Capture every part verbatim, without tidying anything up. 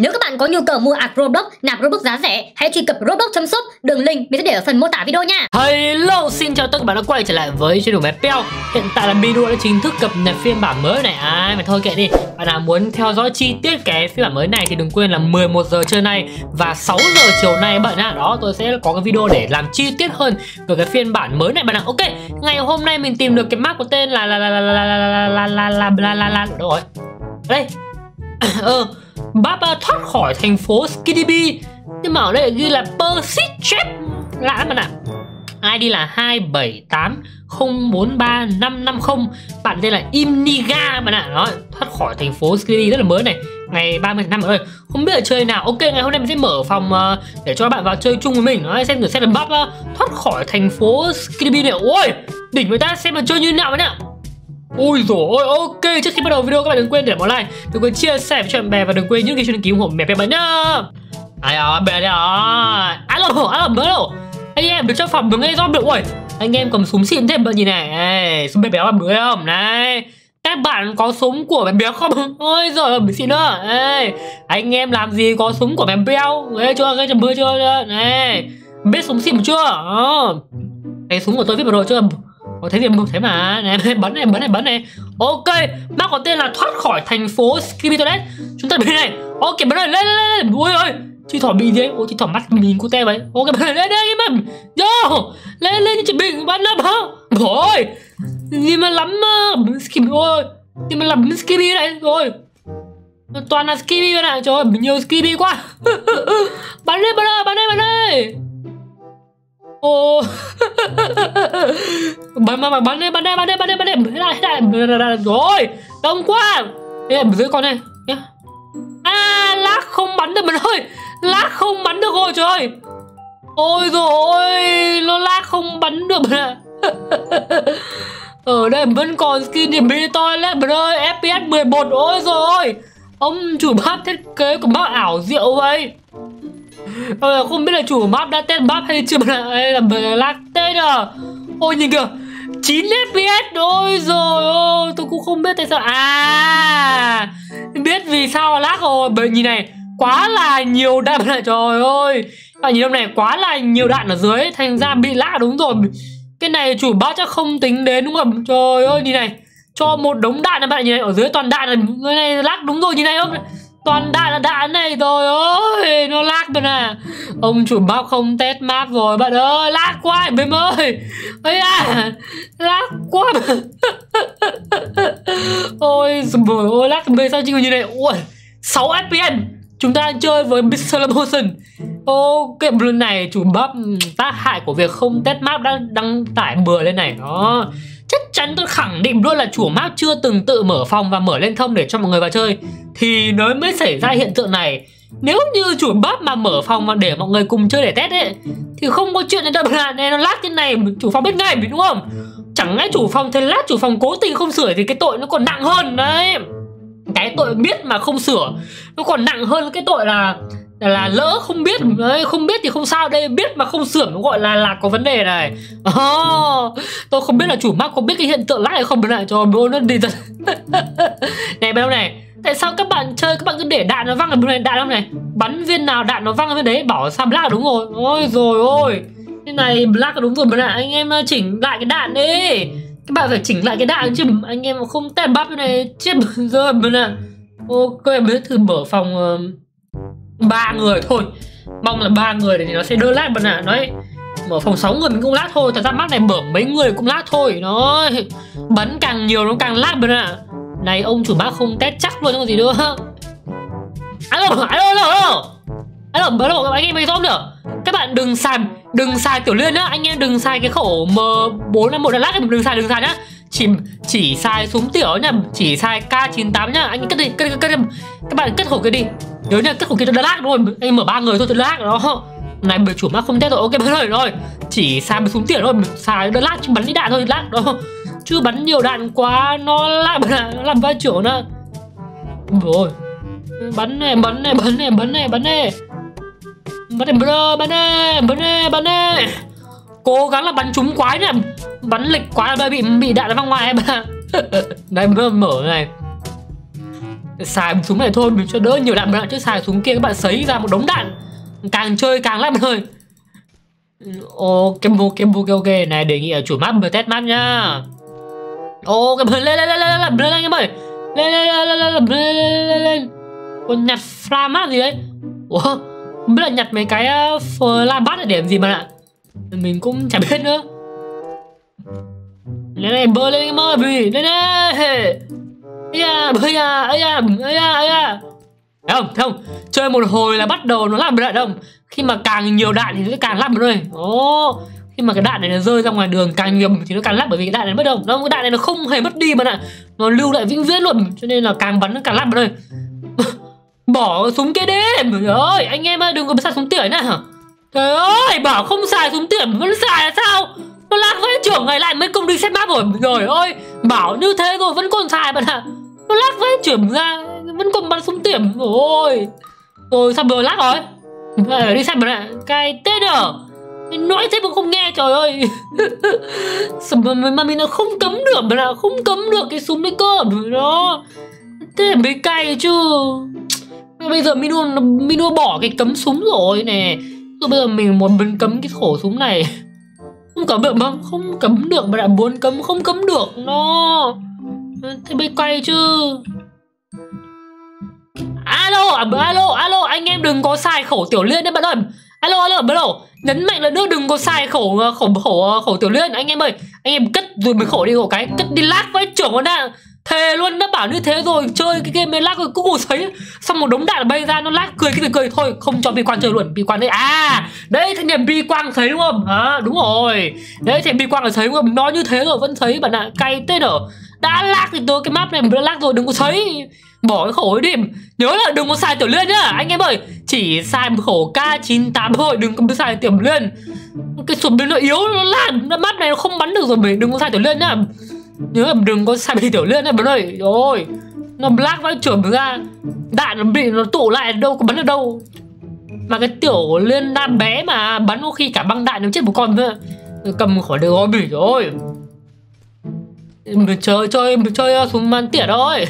Nếu các bạn có nhu cầu mua app Roblox, nạp Roblox giá rẻ, hãy truy cập roblox chấm shop, đường link mình sẽ để ở phần mô tả video nha. Hello, xin chào tất cả các bạn đã quay trở lại với channel Meowpeo. Hiện tại là video đã chính thức cập nhật phiên bản mới này. Ai à, mà thôi kệ đi. Bạn nào muốn theo dõi chi tiết cái phiên bản mới này thì đừng quên là mười một giờ trưa nay và sáu giờ chiều nay bạn ạ. Đó, tôi sẽ có cái video để làm chi tiết hơn về cái phiên bản mới này bạn ạ. Ok, ngày hôm nay mình tìm được cái map có tên là là là là là là là là là là là là đâu rồi? Đây. Ờ, bác thoát khỏi thành phố Skidibi. Nhưng mà ở đây ghi là Persichep. Lạ lắm bạn ạ. i đê là hai bảy tám không bốn ba năm năm không. Bạn tên là Imniga bạn ạ. Đó, thoát khỏi thành phố Skibidi rất là mới này. Ngày ba mươi tháng năm rồi. Không biết là chơi nào. Ok, ngày hôm nay mình sẽ mở phòng uh, để cho các bạn vào chơi chung với mình. Nó xem thử xem là bác uh, thoát khỏi thành phố Skibidi này. Ôi, đỉnh người ta, xem là chơi như nào bạn ạ. Ôi dồi ôi, ok, trước khi bắt đầu video các bạn đừng quên để một like, đừng quên chia sẻ cho bạn bè và đừng quên những cái chuyên ký ủng hộ mẹ bé bạn nhá. Ai đó, bé đó. Alo, alo, bé đâu? Anh em được trong phòng đứng ngay do được rồi. Anh em cầm súng xịn thêm bạn nhìn này, súng bé béo bằng đứa không? Này, các bạn có súng của bé béo không? Ôi giời, bị xịn nữa. Ê, anh em làm gì có súng của bé béo? Ê, chưa, cái chầm bưa chưa? Này, biết súng xịn chưa? Ờ. Cái súng của tôi biết rồi chưa? Có thấy gì không? Thế mà này, bắn này, bắn này, bắn này. Ok, bác có tên là thoát khỏi thành phố Skibidi Toilet. Chúng ta bên này. Ok, bắn này, lên, lên, lên. Ôi ơi, chị thỏ bị gì đấy? Ôi, chị thỏ mắt mình cô te vậy. Ok, bắn này, lên, lên, em em. Yo, lên, lên, chuẩn bị, bắn lắm hả? Ôi, gì mà lắm Skibidi. Ôi, gì mà lắm Skibidi này. Rồi, toàn là Skibidi này này. Trời ơi, nhiều Skibidi quá. Bắn lên, bắn này, bắn này, bắn này. Ô, bắn mà bắn đây, bắn đây, bắn đây, bắn đây, bắn đây, hết lại, hết lại, rồi, đông quá, em dưới con này, nhá, à, lác không bắn được mình ơi, lác không bắn được rồi trời ơi, ôi rồi ôi, nó lác không bắn được mình ạ, ở đây vẫn còn Skibidi Toilet mình ơi, F P S mười một, ôi rồi ôi, ông chủ bác thiết kế của bác ảo diệu vậy. Ờ, không biết là chủ map đã test map hay chưa mà hay là lag tê à. Ôi nhìn kìa, chín F P S. Ôi rồi ôi, tôi cũng không biết tại sao. À, biết vì sao lag rồi. Bởi nhìn này, quá là nhiều đạn này. Trời ơi, à, nhìn hôm này quá là nhiều đạn ở dưới, thành ra bị lag đúng rồi. Cái này chủ map chắc không tính đến đúng không? Trời ơi nhìn này, cho một đống đạn này bạn nhìn này, ở dưới toàn đạn này, dưới này lag đúng rồi nhìn này không? Toàn đạn là đạn này rồi ơi, nó lag bạn à. Ông chủ map không test map rồi bạn ơi, lag quá em em ơi. Ây à, lag quá. Ôi rồi ôi, lag về sao chứ như này. Ui, sáu F P S. Chúng ta đang chơi với Mister Motion. Ok, lần này chủ map tác hại của việc không test map đã đăng tải bừa lên này đó. Chắc chắn tôi khẳng định luôn là chủ map chưa từng tự mở phòng và mở lên thông để cho mọi người vào chơi thì nó mới xảy ra hiện tượng này. Nếu như chủ map mà mở phòng và để mọi người cùng chơi để test ấy thì không có chuyện đến đâu bạn này, nó lát như này chủ phòng biết ngay đúng không? Chẳng lẽ chủ phòng thấy lát chủ phòng cố tình không sửa thì cái tội nó còn nặng hơn đấy. Cái tội biết mà không sửa nó còn nặng hơn cái tội là là lỡ không biết đấy, không biết thì không sao, đây biết mà không sửa nó gọi là là có vấn đề này. Oh, tôi không biết là chủ map có biết cái hiện tượng lag này không bên này cho bố nó đi dần. Này bên này, tại sao các bạn chơi các bạn cứ để đạn nó văng ở bên này, đạn không này, bắn viên nào đạn nó văng ở bên đấy, bảo sao lag đúng rồi. Ôi rồi ôi, cái này lag đúng rồi bên này, anh em chỉnh lại cái đạn đi. Các bạn phải chỉnh lại cái đạn chứ anh em không test bắp bên này chết rồi bên này. Ok, mới thử mở phòng ba người thôi, mong là ba người thì nó sẽ đỡ lát bạn ạ. Nói mở phòng sáu người mình cũng lát thôi, thật ra mắc này mở mấy người cũng lát thôi, nó bắn càng nhiều nó càng lát bạn ạ. Này ông chủ bác không test chắc luôn chứ còn gì nữa. Alo, alo, alo, alo, alo, anh em thấy rõ nữa. Các bạn đừng xài, đừng xài tiểu liên á, anh em đừng xài cái khẩu M bốn năm một là lát, đừng xài, đừng xài nhá. Chỉ, chỉ xài súng tiểu nhá, chỉ xài K chín tám nhá, anh cất đi, cất, cất, cất, các bạn cất khẩu cái đi. Nhớ nha, cất khẩu kia nó đã lag rồi, anh mở ba người thôi, tôi lag đó. Này bởi chủ map không test rồi, ok bắn rồi rồi. Chỉ xài bắn súng tiễn thôi, xài nó lag chứ bắn đi đạn thôi, lag đó. Chứ bắn nhiều đạn quá, nó lag bắn nó làm vai trưởng nó. Rồi. Bắn này, bắn này, bắn này, bắn này, bắn này. Bắn này, bro, bắn này, bắn này, bắn này. Cố gắng là bắn trúng quái này, bắn lệch quá là bị bị đạn nó văng ngoài em. Này bro mở này. xài bình súng này thôi, mình cho đỡ nhiều đạn bạn, chứ xài súng kia các bạn sấy ra một đống đạn, càng chơi càng lắm thôi. Ô cái mô cái mô cái ok này, đề nghị ở chủ map mới test map nhá. Ô cái lên lên lên lên lên lên lên em ơi, lên lên lên lên lên lên. Còn nhặt flash map gì đấy? Ủa, không biết là nhặt mấy cái flash bát để điểm gì mà ạ? Mình cũng chả biết nữa. Lên này bơi lên em ơi, vì lên đây. Ây da, ây da, ây da, ây da, ây da. Thấy không, thấy không? Chơi một hồi là bắt đầu nó làm đạn không? Khi mà càng nhiều đạn thì nó càng lắp rồi. Ồ, khi mà cái đạn này nó rơi ra ngoài đường càng nhiều thì nó càng lắp, bởi vì cái đạn này mất đâu. Nó cái đạn này nó không hề mất đi mà ạ. Nó lưu lại vĩnh viễn luôn, cho nên là càng bắn nó càng lắp rồi. Bỏ súng kia đi. Trời ơi, anh em ơi, đừng có xài súng tỉa nữa. Trời ơi, bảo không xài súng tỉa vẫn xài là sao? Nó lát với trưởng ngày lại mấy công đi set map rồi. Rồi ơi, bảo như thế rồi vẫn còn xài bạn ạ. Nó lát với trưởng ra vẫn còn bắn súng tiệm. Ôi rồi xong rồi lát rồi à, đi xem bạn ạ. Cái tên ở nói thế mà không nghe, trời ơi. Mà mình nó không cấm được bạn ạ, không cấm được cái súng đấy cơ đó. Thế là mới cay chứ. Bây giờ Minu, Minu bỏ cái cấm súng rồi nè. Rồi bây giờ mình muốn bắn cấm cái khổ súng này. Không cấm được mà, không cấm được bạn ạ, muốn cấm không cấm được nó. Thế mới cay chứ. Alo, alo, alo, anh em đừng có xài khẩu tiểu liên đấy bạn ơi. Alo, alo, alo, nhấn mạnh là nữa đừng có xài khẩu khẩu khẩu khẩu tiểu liên anh em ơi. Anh em cất rồi mới khẩu đi khẩu cái, cất đi lát với trưởng con đã. Thề luôn, đã bảo như thế rồi, chơi cái game này lát rồi cứ ngồi sấy. Xong một đống đạn bay ra nó lát cười cái gì cười thôi, không cho bi quan chơi luôn, bi quan đấy. À, đấy thằng niềm bi quan thấy đúng không? À, đúng rồi. Đấy thằng bi quan là thấy đúng không? Nó như thế rồi vẫn thấy bạn ạ, cay tết ở. Đã lát thì tôi cái map này đã lát rồi đừng có sấy. Bỏ cái khổ ấy đi. Nhớ là đừng có xài tiểu liên nhá anh em ơi. Chỉ xài một khổ K chín tám thôi, đừng có xài tiểu liên. Cái sụp biến nó yếu, nó làm nó mắt này nó không bắn được rồi, mình đừng có xài tiểu liên nhá. Nhớ là đừng có xài tiểu liên này bạn ơi. Ôi, nó black vãi chưởng ra. Đạn nó bị nó tụ lại đâu có bắn được đâu. Mà cái tiểu liên nam bé mà bắn có khi cả băng đạn nó chết một con nữa. Cầm khỏi được rồi, trời ơi. Mình chơi chơi mình chơi súng bắn tỉa thôi.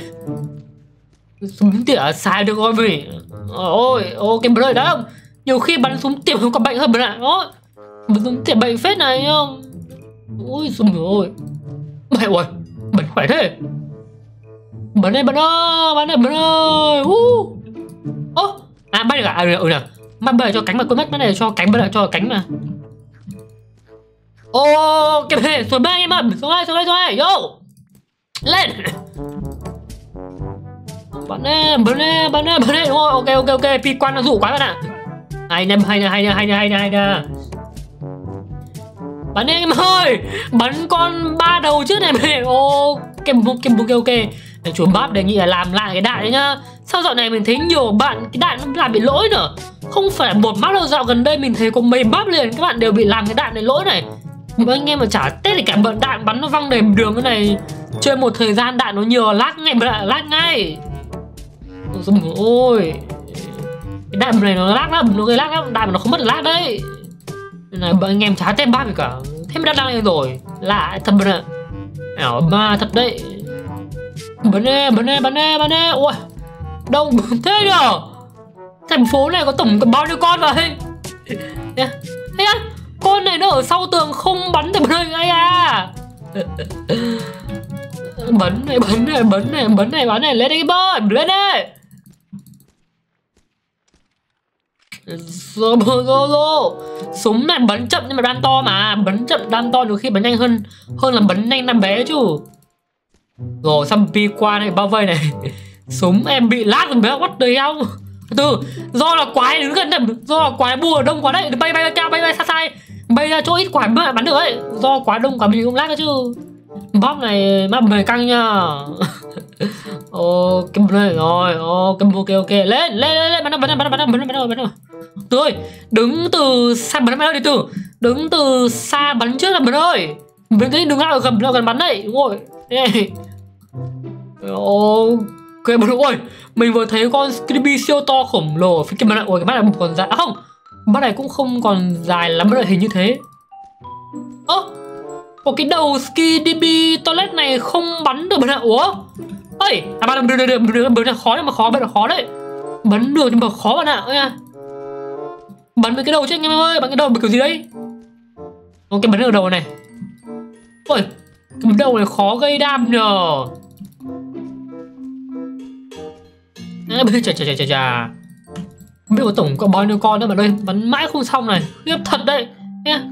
Súng tỉa sai được rồi mình. Ôi, ôi cái bắn đó không? Nhiều khi bắn súng tỉa không còn bệnh hơn bạn ạ. Đó. Bắn súng tỉa bệnh phết này không? Ôi súng ôi. Mày ơi, bắn khỏe thế. Bắn đây bắn ơi, bắn đây bắn ơi. Ú. Ơ, à bay được à? Ừ nè. Mà bắn cho cánh mà quên mất, bắn này cho cánh bắn lại cho cánh mà. Ô, cái này xuống ba em ạ. Xuống hai, xuống hai, xuống hai. Yo. Lên. Bắn em, bắn em, bắn em, bắn em. Đúng rồi, ok, ok, ok, pi quan nó rủ quá bạn ạ. Hay nè, hay nè, hay nè, hay nè, hay nè, hay nè. Bắn em ơi, bắn con ba đầu trước này mẹ. Ô, cái bụng, cái bụng, ok, ok. Chủ bắp đề nghị là làm lại cái đạn đấy nhá. Sau dạo này mình thấy nhiều bạn, cái đạn nó làm bị lỗi nữa. Không phải một map đâu, dạo gần đây mình thấy có mấy map liền, các bạn đều bị làm cái đạn này lỗi này. Mà anh em mà chả tết thì cả bận đạn bắn nó văng đầy đường cái này. Chơi một thời gian đạn nó nhiều lát ngay, lát ngay. Ôi, cái đạn này nó lát lắm, nó gây lát lắm, đạn mà nó không mất lát đấy. Này anh em chả tết bác gì cả, thế mà đã đang lên rồi, lạ thật bận ạ. Ảo ma thật đấy. Bắn nè, bắn nè, bắn nè, bắn nè, ôi, đông thế nhở? Thành phố này có tổng bao nhiêu con vậy? Yeah. Yeah. Con này nó ở sau tường không bắn được bạn ơi, ai à. Bắn này, bắn này, bắn này, bắn này, bắn này, lên đây bơi, lên đây. Rồi, rồi, rồi. Súng này bắn chậm nhưng mà đam to mà. Bắn chậm đam to đôi khi bắn nhanh hơn hơn là bắn nhanh đam bé chứ. Rồi xong pi qua này, bao vây này. Súng em bị lát rồi bé, what the hell. Từ do là quái đứng gần, do là quái bùa đông quá đấy, bay bay bay cao, bay bay xa xa, bay ra chỗ ít quái mà bắn được ấy, do quá đông quá mình cũng lát chứ. Bóp này map mày căng nha. Ô cái này rồi, ô cái ok ok lên lên lên lên, bắn bắn bắn bắn bắn bắn bắn bắn. Từ ơi, đứng từ xa bắn bắn đi từ, đứng từ xa bắn trước là bắn ơi. Bắn cái đừng ở gần, gần bắn đấy, đúng rồi. Ô ok bạn ơi, mình vừa thấy con Skibidi siêu to khổng lồ phía kia bạn ạ. Ôi cái mắt này còn dài, à không, mắt này cũng không còn dài lắm bạn ạ, hình như thế. Ơ, oh, cái đầu Skibidi Toilet này không bắn được bạn ạ. Ủa, Ê, à bạn được, được, được, được, được, được, khó nhưng mà khó, bạn là khó đấy. Bắn được nhưng mà khó bạn ạ. Nha. Bắn với cái đầu chứ anh em ơi, bắn cái đầu bằng kiểu gì đấy? Ok, bắn được đầu này. Ôi, cái bắn đầu này khó gây đam nhờ. À, chà chà chà chà chà. Không biết có tổng có bao nhiêu con nữa bạn ơi, bắn mãi không xong này, khiếp thật đấy. Nha.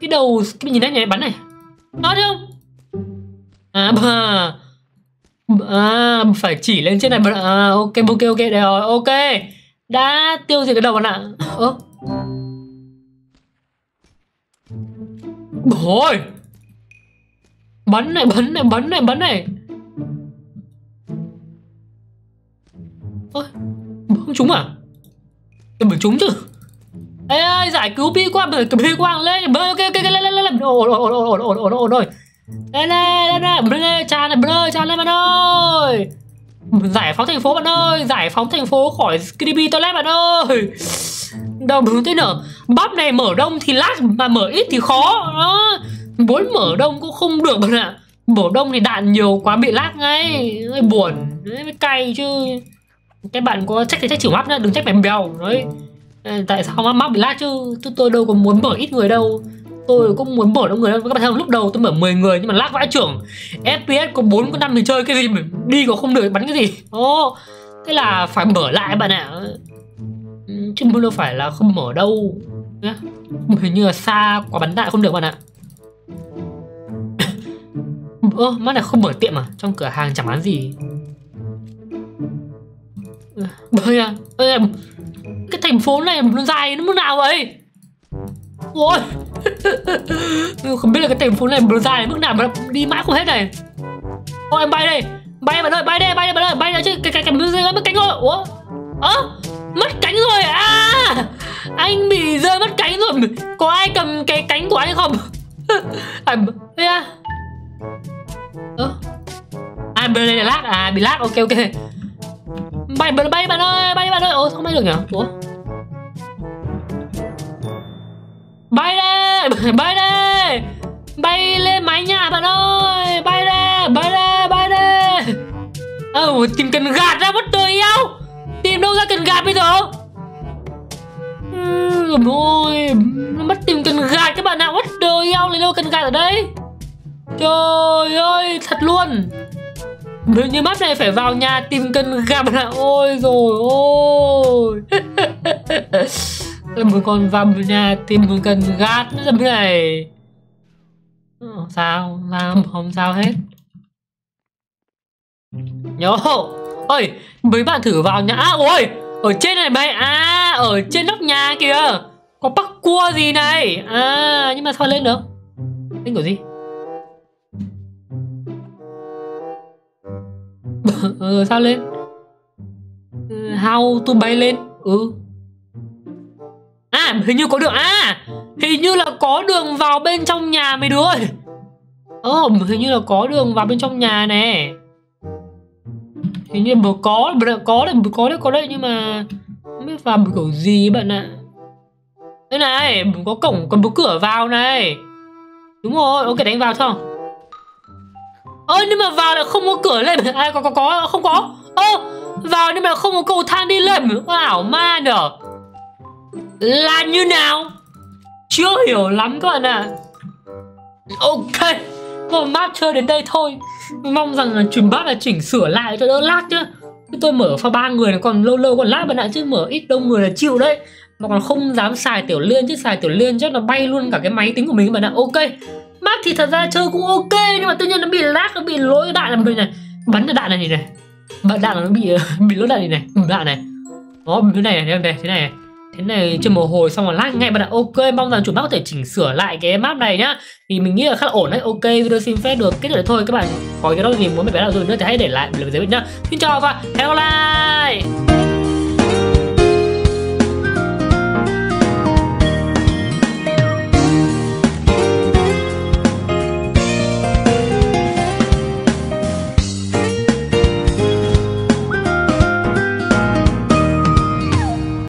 Cái đầu cái nhìn đấy nhỉ, bắn này. Nó chứ không? À, bà. À, phải chỉ lên trên này bạn à, ok ok ok đây rồi, ok. Đã tiêu diệt cái đầu bạn ạ. Ơ. Ôi. Bắn này, bắn này, bắn này, bắn này. Ôi, không trúng à? Em mới trúng chứ. Ê ơi, giải cứu Pikachu, Pikachu quang lên. Ok ok lên lên lên. Ôi ôi ôi ôi ôi ôi ôi. Lên lên lên lên, tràn lên, bơi tràn lên bạn ơi. Giải phóng thành phố bạn ơi, giải phóng thành phố khỏi Skibidi Toilet bạn ơi. Đầu bướm thế nở. Bắp này mở đông thì lát, mà mở ít thì khó. Đó. Muốn mở đông cũng không được bạn ạ. Mở đông thì đạn nhiều quá bị lát ngay. Đấy, buồn, đấy, mới cay chứ. Các bạn có trách thì trách chịu map nữa, đừng trách mày bèo đấy. Tại sao map bị lát chứ? Chứ tôi đâu có muốn mở ít người đâu. Tôi cũng muốn mở đông người đâu. Các bạn thấy không? Lúc đầu tôi mở mười người nhưng mà lag vãi trưởng. ép pê ét có bốn có năm thì chơi cái gì mà đi có không được bắn cái gì. Ồ, thế là phải mở lại bạn ạ. Chứ đâu phải là không mở đâu. Hình như là xa quá bắn đại không được bạn ạ. Ơ, mắt này không mở tiệm à? Trong cửa hàng chẳng bán gì. Bơi à? Ê, cái thành phố này nó dài nó mức nào vậy? Ôi. Không biết là cái thành phố này nó dài mức nào mà đi mãi không hết này. Ôi em bay đây. Bay bạn ơi, bay đây, bay đây bạn ơi, bay đây chứ cái cái cái mất cánh rồi. Ủa? Ơ? À, mất cánh rồi à. Anh bị rơi mất cánh rồi. Có ai cầm cái cánh của anh không? À, ê à. Ơ. À bên đây là lag à, bị lag. Ok ok. Bay, bay, bay bạn ơi, bay bạn ơi. Ôi, không bay được nhỉ? Ủa? Bay đây, bay đây. Bay lên mái nhà bạn ơi. Bay đây, bay đây, bay đây. Ồ, oh, tìm cần gạt ra mất tôi yêu. Tìm đâu ra cần gạt bây giờ? Ôi, ôi, mất tìm cần gạt các bạn ạ. Mất tôi yêu, lấy đâu cần gạt ở đây? Trời ơi, thật luôn. Hình như map này phải vào nhà tìm cần gạt bạn ạ. Ôi rồi ôi. Một con vào nhà tìm một cần gạt nữa là cái này. Không sao, không, không sao hết. Nhớ. Ơi, mấy bạn thử vào nhà. À, ôi, ở trên này mày. À, ở trên nóc nhà kìa. Có bắc cua gì này. À, nhưng mà sao lên được? Lên kiểu gì? Ừ, sao lên? How to bay lên? Ừ. À, hình như có đường. À, hình như là có đường vào bên trong nhà mấy đứa ơi. Ờ, hình như là có đường vào bên trong nhà này. Hình như mà có, mà có đấy, mà có đấy, có đấy. Nhưng mà không biết vào một kiểu gì bạn ạ. Thế này, có cổng, còn một cửa vào này. Đúng rồi, ok đánh vào thôi. Ơ nhưng mà vào lại không có cửa lên. À, có, có, có, không có. Ơ, vào nhưng mà không có cầu thang đi lên. Ảo ma nhở. Là như nào? Chưa hiểu lắm các bạn ạ. À. Ok, một map chơi đến đây thôi. Mong rằng là chỉnh bác là chỉnh sửa lại cho đỡ lát chứ. Tôi mở pha ba người là còn lâu lâu còn lát bạn ạ, chứ mở ít đông người là chịu đấy. Mà còn không dám xài tiểu liên chứ xài tiểu liên chắc là bay luôn cả cái máy tính của mình bạn ạ. Ok, map thì thật ra chơi cũng ok nhưng mà tự nhiên nó bị lag, nó bị lỗi đạn làm mình này. Bắn cái đạn này này. Bắn đạn là nó bị bị lỗi đạn này này, đạn này. Đó, cái này này, này, thế này này. Thế này chơi một hồi xong rồi lag ngay bạn ạ. Ok, mong rằng chủ map có thể chỉnh sửa lại cái map này nhá. Thì mình nghĩ là khá là ổn đấy. Ok, video xin phép được kết thúc thôi các bạn. Có cái đó gì muốn mình bé nào rồi nữa thì hãy để lại bình luận dưới mình nhá. Xin chào và hẹn gặp lại.